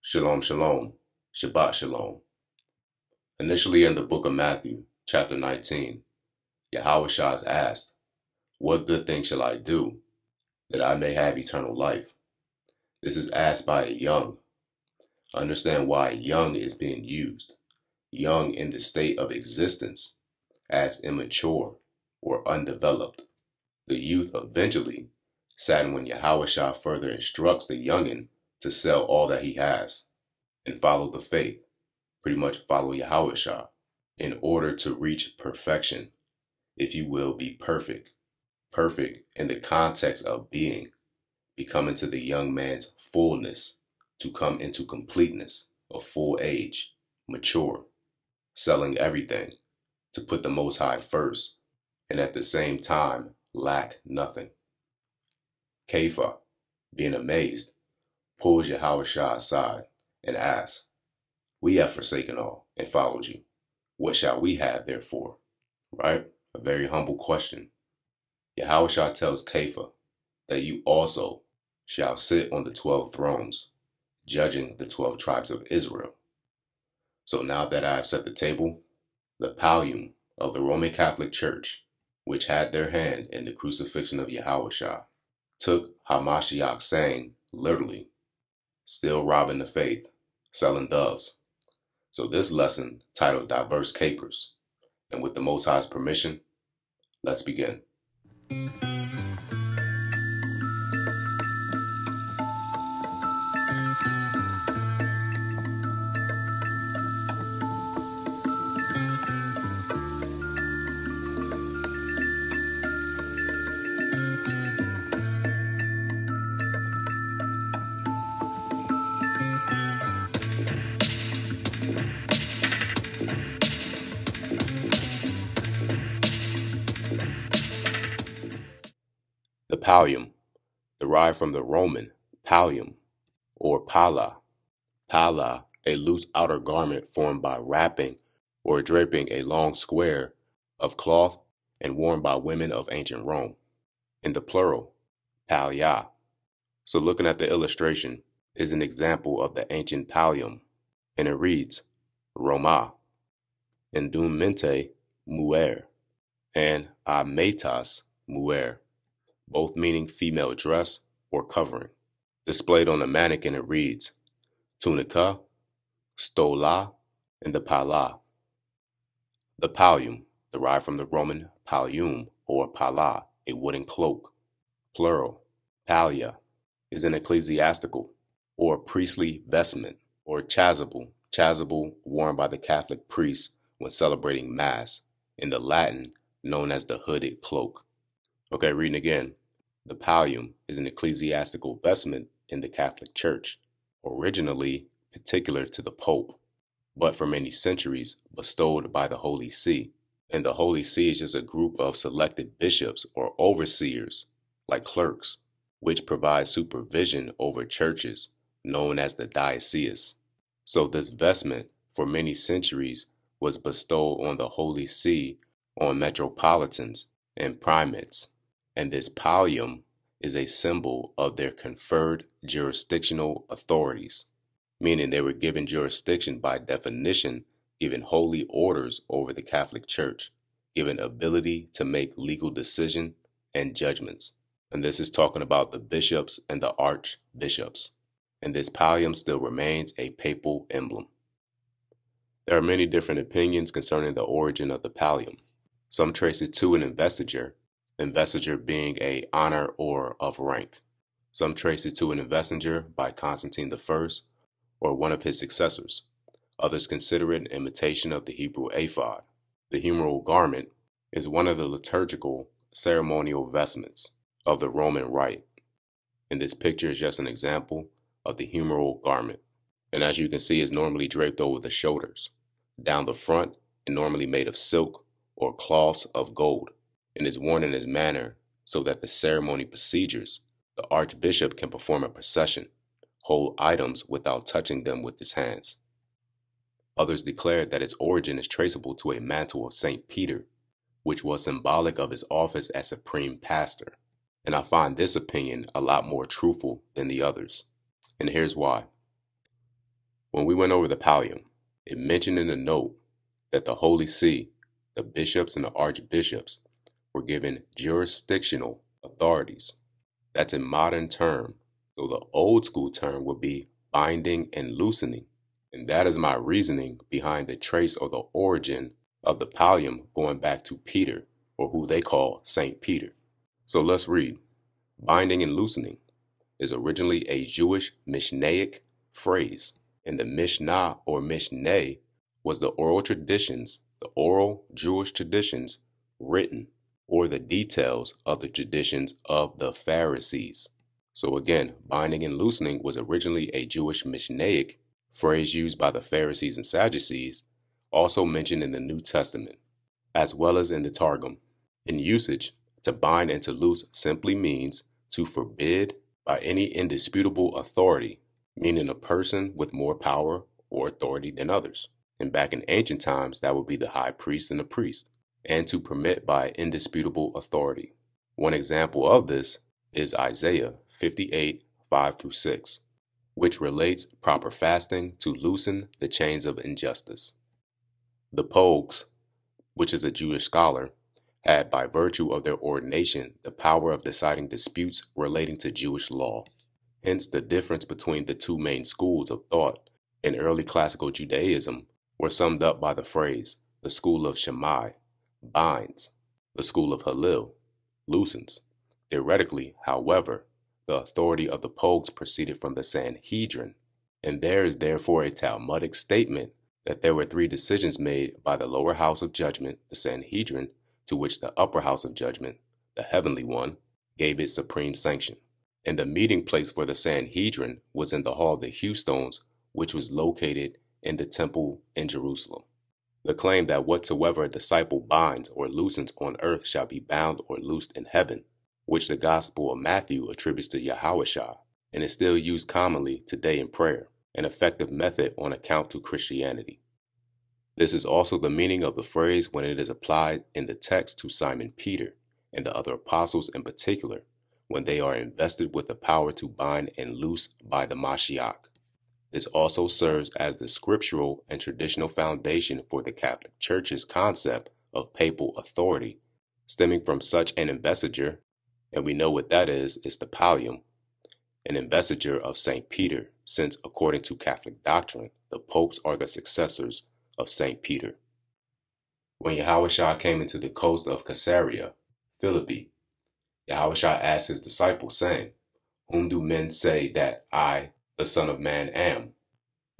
Shalom, shalom. Shabbat shalom. Initially in the book of Matthew, chapter 19, Yahweh-Shah is asked, "What good thing shall I do that I may have eternal life?" This is asked by a young. Understand why young is being used. Young in the state of existence as immature or undeveloped. The youth eventually saddened when Yahweh-Shah further instructs the youngin to sell all that he has and follow the faith, pretty much follow Yahweh-Shah, in order to reach perfection. If you will, be perfect. Perfect in the context of being, becoming to the young man's fullness, to come into completeness, of full age, mature, selling everything, to put the Most High first, and at the same time lack nothing. Kepha, being amazed, pulls Yahweh-Shah aside and asks, "We have forsaken all and followed you. What shall we have therefore?" Right? A very humble question. Yahweh-Shah tells Kepha that you also shall sit on the 12 thrones, judging the 12 tribes of Israel. So now that I have set the table, the pallium of the Roman Catholic Church, which had their hand in the crucifixion of Yahweh-Shah, took Hamashiach saying, literally, still robbing the faith, selling doves. So this lesson, titled Diverse Capers, and with the Most High's permission, let's begin. Pallium, derived from the Roman pallium, or palla. Palla, a loose outer garment formed by wrapping or draping a long square of cloth and worn by women of ancient Rome. In the plural, pallia. So looking at the illustration is an example of the ancient pallium, and it reads, Roma, indumente muer, and ametas muer, both meaning female dress or covering. Displayed on a mannequin, it reads tunica, stola, and the palla. The pallium, derived from the Roman pallium or palla, a wooden cloak, plural, pallia, is an ecclesiastical or priestly vestment or chasuble worn by the Catholic priests when celebrating Mass, in the Latin known as the hooded cloak. Okay, reading again. The pallium is an ecclesiastical vestment in the Catholic Church, originally particular to the Pope, but for many centuries bestowed by the Holy See. And the Holy See is just a group of selected bishops or overseers, like clerks, which provide supervision over churches, known as the diocese. So this vestment, for many centuries, was bestowed on the Holy See, on metropolitans and primates. And this pallium is a symbol of their conferred jurisdictional authorities, meaning they were given jurisdiction by definition, given holy orders over the Catholic Church, given ability to make legal decision and judgments. And this is talking about the bishops and the archbishops. And this pallium still remains a papal emblem. There are many different opinions concerning the origin of the pallium. Some trace it to an investiture, investiture being a honor or of rank. Some trace it to an investiture by Constantine I or one of his successors. Others consider it an imitation of the Hebrew aphod. The humeral garment is one of the liturgical ceremonial vestments of the Roman Rite. And this picture is just an example of the humeral garment. And as you can see, is normally draped over the shoulders, down the front, and normally made of silk or cloths of gold, and is worn in this manner so that the ceremony procedures, the archbishop can perform a procession, hold items without touching them with his hands. Others declare that its origin is traceable to a mantle of St. Peter, which was symbolic of his office as supreme pastor. And I find this opinion a lot more truthful than the others. And here's why. When we went over the pallium, it mentioned in the note that the Holy See, the bishops and the archbishops, were given jurisdictional authorities. That's a modern term, though the old school term would be binding and loosening. And that is my reasoning behind the trace or the origin of the pallium going back to Peter, or who they call Saint Peter. So let's read. Binding and loosening is originally a Jewish Mishnaic phrase, and the Mishnah or Mishneh was the oral Jewish traditions written, or the details of the traditions of the Pharisees. So again, binding and loosening was originally a Jewish Mishnaic phrase used by the Pharisees and Sadducees, also mentioned in the New Testament, as well as in the Targum. In usage, to bind and to loose simply means to forbid by any indisputable authority, meaning a person with more power or authority than others. And back in ancient times, that would be the high priest and the priest, and to permit by indisputable authority. One example of this is Isaiah 58:5-6, which relates proper fasting to loosen the chains of injustice. The Pogues, which is a Jewish scholar, had by virtue of their ordination the power of deciding disputes relating to Jewish law. Hence the difference between the two main schools of thought in early classical Judaism were summed up by the phrase, the school of Shammai binds, the school of Hillel loosens. Theoretically, however, the authority of the Pogues proceeded from the Sanhedrin, and there is therefore a Talmudic statement that there were three decisions made by the lower house of judgment, the Sanhedrin, to which the upper house of judgment, the heavenly one, gave its supreme sanction. And the meeting place for the Sanhedrin was in the hall of the Hewstones, which was located in the temple in Jerusalem. The claim that whatsoever a disciple binds or loosens on earth shall be bound or loosed in heaven, which the Gospel of Matthew attributes to Yahweh-Shah, and is still used commonly today in prayer, an effective method on account to Christianity. This is also the meaning of the phrase when it is applied in the text to Simon Peter and the other apostles in particular, when they are invested with the power to bind and loose by the Hamashiach. This also serves as the scriptural and traditional foundation for the Catholic Church's concept of papal authority, stemming from such an investiture, and we know what that is, it's the pallium, an investiture of St. Peter, since according to Catholic doctrine, the popes are the successors of St. Peter. When Yahawashah came into the coast of Caesarea Philippi, Yahushua asked his disciples, saying, "Whom do men say that I, the Son of Man, am?"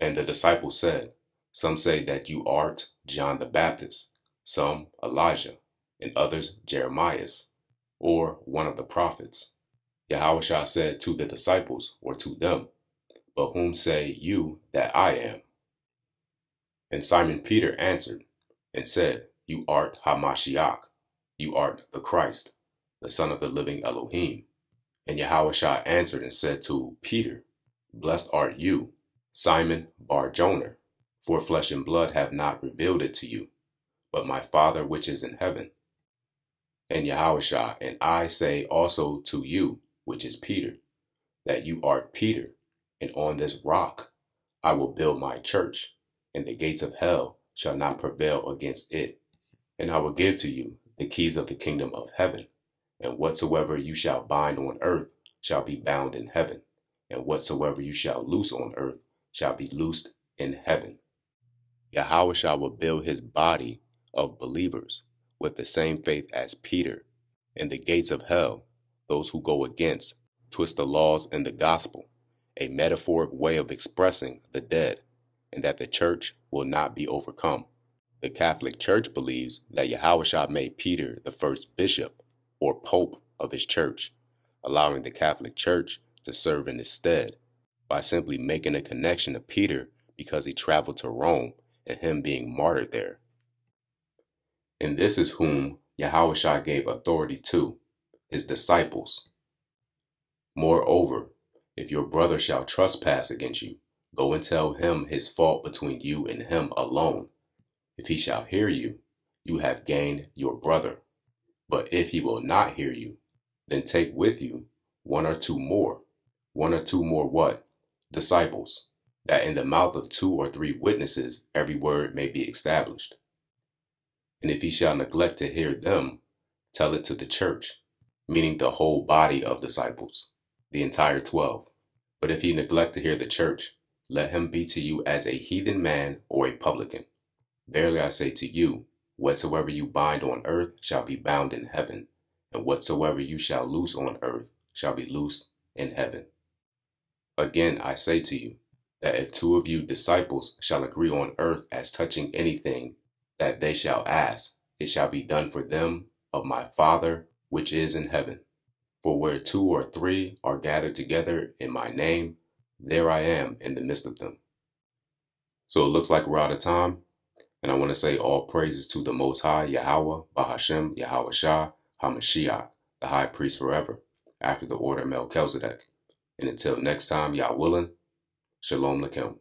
And the disciples said, "Some say that you art John the Baptist, some Elijah, and others Jeremias, or one of the prophets." Yahushua said to the disciples, or to them, "But whom say you that I am?" And Simon Peter answered and said, "You art Hamashiach, you art the Christ, the Son of the living Elohim." And Yahawashah answered and said to Peter, "Blessed art you, Simon Bar-Joner, for flesh and blood have not revealed it to you, but my Father which is in heaven." And Yahawashah, "And I say also to you, which is Peter, that you art Peter, and on this rock I will build my church, and the gates of hell shall not prevail against it. And I will give to you the keys of the kingdom of heaven. And whatsoever you shall bind on earth shall be bound in heaven, and whatsoever you shall loose on earth shall be loosed in heaven." Yahushua will build his body of believers with the same faith as Peter, and the gates of hell, those who go against, twist the laws and the gospel, a metaphoric way of expressing the dead, and that the church will not be overcome. The Catholic Church believes that Yahushua made Peter the first bishop, or pope, of his church, allowing the Catholic Church to serve in his stead by simply making a connection to Peter because he traveled to Rome and him being martyred there. And this is whom Yahushua gave authority to, his disciples. "Moreover, if your brother shall trespass against you, go and tell him his fault between you and him alone. If he shall hear you, you have gained your brother. But if he will not hear you, then take with you one or two more." What? Disciples. that in the mouth of 2 or 3 witnesses every word may be established. And if he shall neglect to hear them, tell it to the church, meaning the whole body of disciples, the entire 12. But if he neglect to hear the church, let him be to you as a heathen man or a publican. Verily I say to you, whatsoever you bind on earth shall be bound in heaven, and whatsoever you shall loose on earth shall be loosed in heaven. Again I say to you, that if 2 of you disciples shall agree on earth as touching anything that they shall ask, it shall be done for them of my Father which is in heaven. For where 2 or 3 are gathered together in my name, there I am in the midst of them. So it looks like we're out of time, and I want to say all praises to the Most High Yahweh, BaHashem Yahweh Shah, Hamashiach, the High Priest forever, after the order of Melchizedek. And until next time, y'all willing, Shalom Lakim.